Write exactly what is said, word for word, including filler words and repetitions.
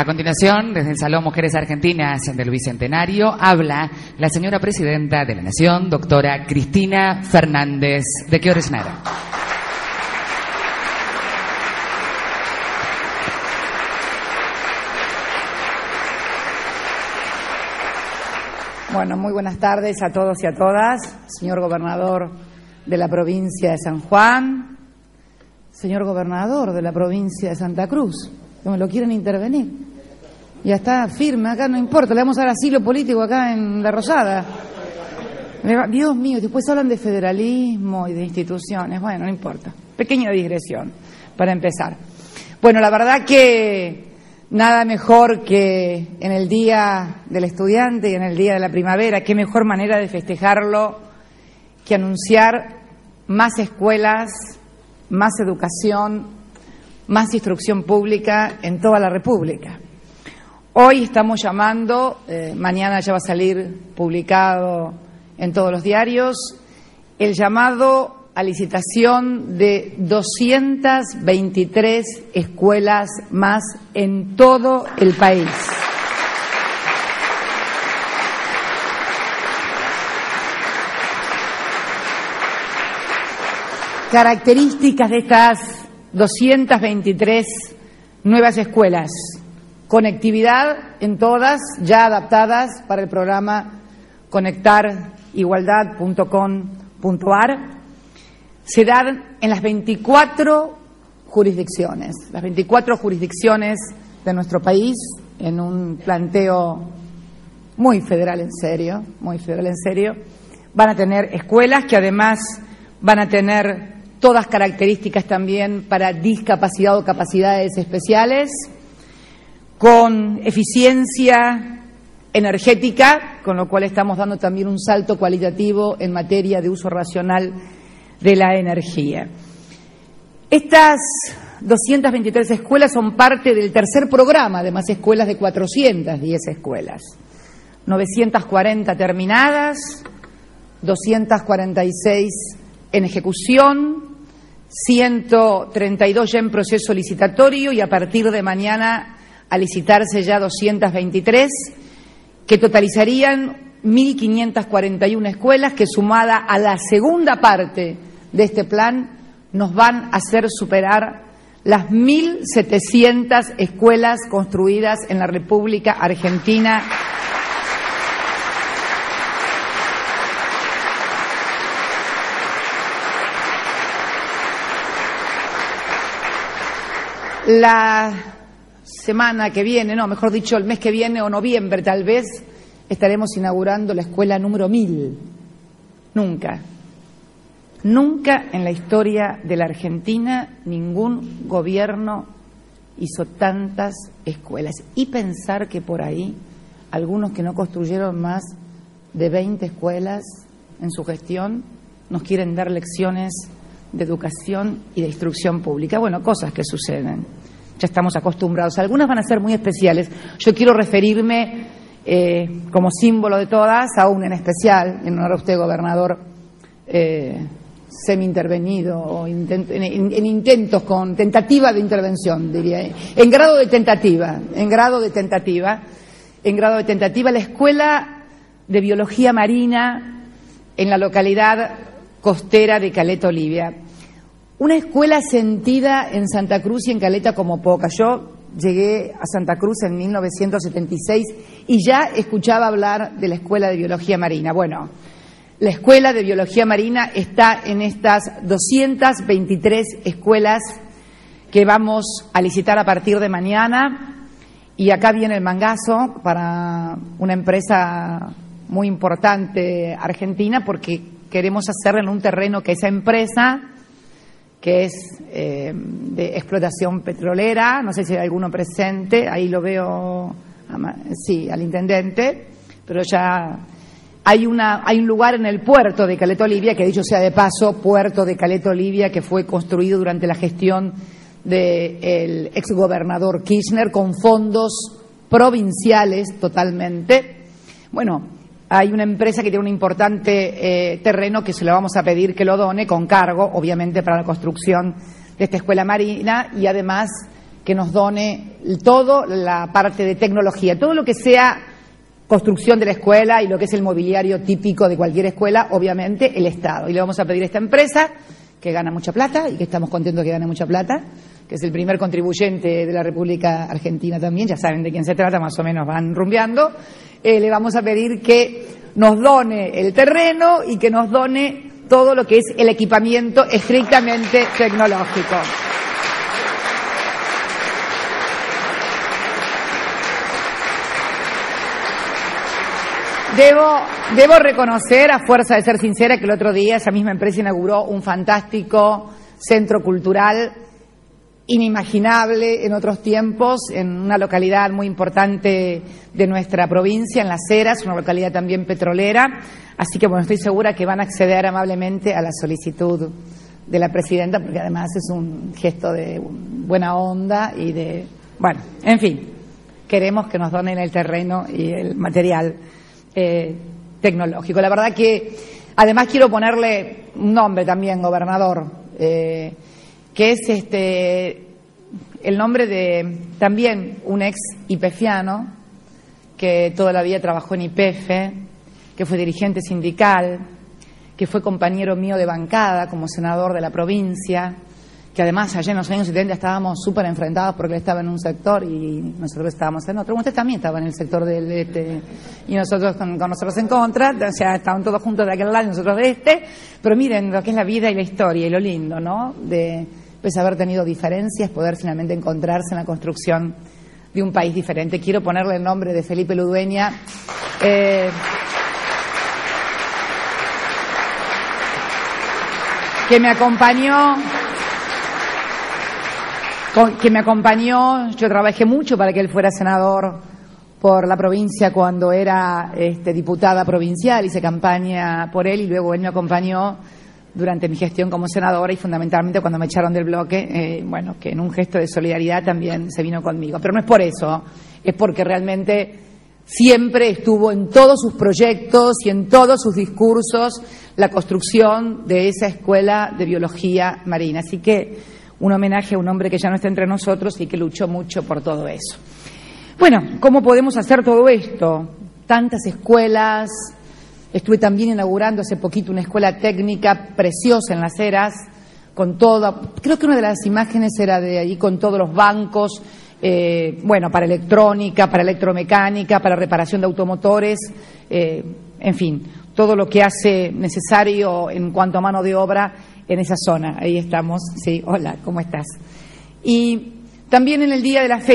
A continuación, desde el Salón Mujeres Argentinas del Bicentenario, habla la señora Presidenta de la Nación, doctora Cristina Fernández de Kirchner. Bueno, muy buenas tardes a todos y a todas. Señor Gobernador de la provincia de San Juan, señor Gobernador de la provincia de Santa Cruz, que me lo quieren intervenir. Ya está firme acá, no importa, le vamos a dar asilo político acá en La Rosada. Dios mío, después hablan de federalismo y de instituciones. Bueno, no importa. Pequeña digresión para empezar. Bueno, la verdad que nada mejor que en el Día del Estudiante y en el Día de la Primavera, qué mejor manera de festejarlo que anunciar más escuelas, más educación, más instrucción pública en toda la República. Hoy estamos llamando, eh, mañana ya va a salir publicado en todos los diarios, el llamado a licitación de doscientas veintitrés escuelas más en todo el país. Características de estas doscientas veintitrés nuevas escuelas. Conectividad en todas, ya adaptadas para el programa conectar igualdad punto com punto a r. Se dan en las veinticuatro jurisdicciones, las veinticuatro jurisdicciones de nuestro país, en un planteo muy federal en serio, muy federal en serio. Van a tener escuelas que además van a tener todas características también para discapacidad o capacidades especiales, con eficiencia energética, con lo cual estamos dando también un salto cualitativo en materia de uso racional de la energía. Estas doscientas veintitrés escuelas son parte del tercer programa de más escuelas de cuatrocientas diez escuelas, novecientas cuarenta terminadas, doscientas cuarenta y seis en ejecución, ciento treinta y dos ya en proceso licitatorio y a partir de mañana a licitarse ya doscientas veintitrés, que totalizarían mil quinientas cuarenta y una escuelas que, sumada a la segunda parte de este plan, nos van a hacer superar las mil setecientas escuelas construidas en la República Argentina. La semana que viene, no, mejor dicho, el mes que viene o noviembre tal vez, estaremos inaugurando la escuela número mil. Nunca, nunca en la historia de la Argentina ningún gobierno hizo tantas escuelas. Y pensar que por ahí algunos que no construyeron más de veinte escuelas en su gestión nos quieren dar lecciones de educación y de instrucción pública. Bueno, cosas que suceden. Ya estamos acostumbrados. Algunas van a ser muy especiales. Yo quiero referirme, eh, como símbolo de todas, a una en especial, en honor a usted, gobernador, eh, semi-intervenido, o intent en, en, en intentos con tentativa de intervención, diría. En grado de tentativa, en grado de tentativa, en grado de tentativa, la Escuela de Biología Marina en la localidad costera de Caleta Olivia. Una escuela sentida en Santa Cruz y en Caleta como poca. Yo llegué a Santa Cruz en mil novecientos setenta y seis y ya escuchaba hablar de la Escuela de Biología Marina. Bueno, la Escuela de Biología Marina está en estas doscientas veintitrés escuelas que vamos a licitar a partir de mañana. Y acá viene el mangazo para una empresa muy importante argentina, porque queremos hacerla en un terreno que esa empresa, que es eh, de explotación petrolera, no sé si hay alguno presente, ahí lo veo, sí, al intendente, pero ya hay una hay un lugar en el puerto de Caleta Olivia, que dicho sea de paso, puerto de Caleta Olivia, que fue construido durante la gestión del exgobernador Kirchner, con fondos provinciales totalmente. Bueno, hay una empresa que tiene un importante eh, terreno que se lo vamos a pedir que lo done con cargo, obviamente, para la construcción de esta escuela marina, y además que nos done todo la parte de tecnología, todo lo que sea construcción de la escuela y lo que es el mobiliario típico de cualquier escuela, obviamente el Estado. Y le vamos a pedir a esta empresa, que gana mucha plata y que estamos contentos que gane mucha plata, que es el primer contribuyente de la República Argentina también, ya saben de quién se trata, más o menos van rumbeando, eh, le vamos a pedir que nos done el terreno y que nos done todo lo que es el equipamiento estrictamente tecnológico. Debo, debo reconocer, a fuerza de ser sincera, que el otro día esa misma empresa inauguró un fantástico centro cultural inimaginable en otros tiempos, en una localidad muy importante de nuestra provincia, en Las Heras, una localidad también petrolera. Así que, bueno, estoy segura que van a acceder amablemente a la solicitud de la presidenta, porque además es un gesto de buena onda y de... Bueno, en fin, queremos que nos donen el terreno y el material Eh, tecnológico. La verdad que, además quiero ponerle un nombre también, gobernador, eh, que es este el nombre de también un ex YPFiano que toda la vida trabajó en Y P F, que fue dirigente sindical, que fue compañero mío de bancada como senador de la provincia, que además allá en los años setenta estábamos súper enfrentados porque él estaba en un sector y nosotros estábamos en otro. Usted también estaba en el sector del este y nosotros con, con nosotros en contra, o sea, estaban todos juntos de aquel lado y nosotros de este, pero miren lo que es la vida y la historia y lo lindo, ¿no? De, pese a haber tenido diferencias, poder finalmente encontrarse en la construcción de un país diferente. Quiero ponerle el nombre de Felipe Ludueña. Eh, que me acompañó... que me acompañó, yo trabajé mucho para que él fuera senador por la provincia cuando era este, diputada provincial, hice campaña por él y luego él me acompañó durante mi gestión como senadora y fundamentalmente cuando me echaron del bloque, eh, bueno, que en un gesto de solidaridad también se vino conmigo. Pero no es por eso, es porque realmente siempre estuvo en todos sus proyectos y en todos sus discursos la construcción de esa Escuela de Biología Marina. Así que un homenaje a un hombre que ya no está entre nosotros y que luchó mucho por todo eso. Bueno, ¿cómo podemos hacer todo esto? Tantas escuelas, estuve también inaugurando hace poquito una escuela técnica preciosa en Las Heras, con toda, creo que una de las imágenes era de allí con todos los bancos, eh, bueno, para electrónica, para electromecánica, para reparación de automotores, eh, en fin, todo lo que hace necesario en cuanto a mano de obra en esa zona. Ahí estamos, sí, hola, ¿cómo estás? Y también en el día de la fecha.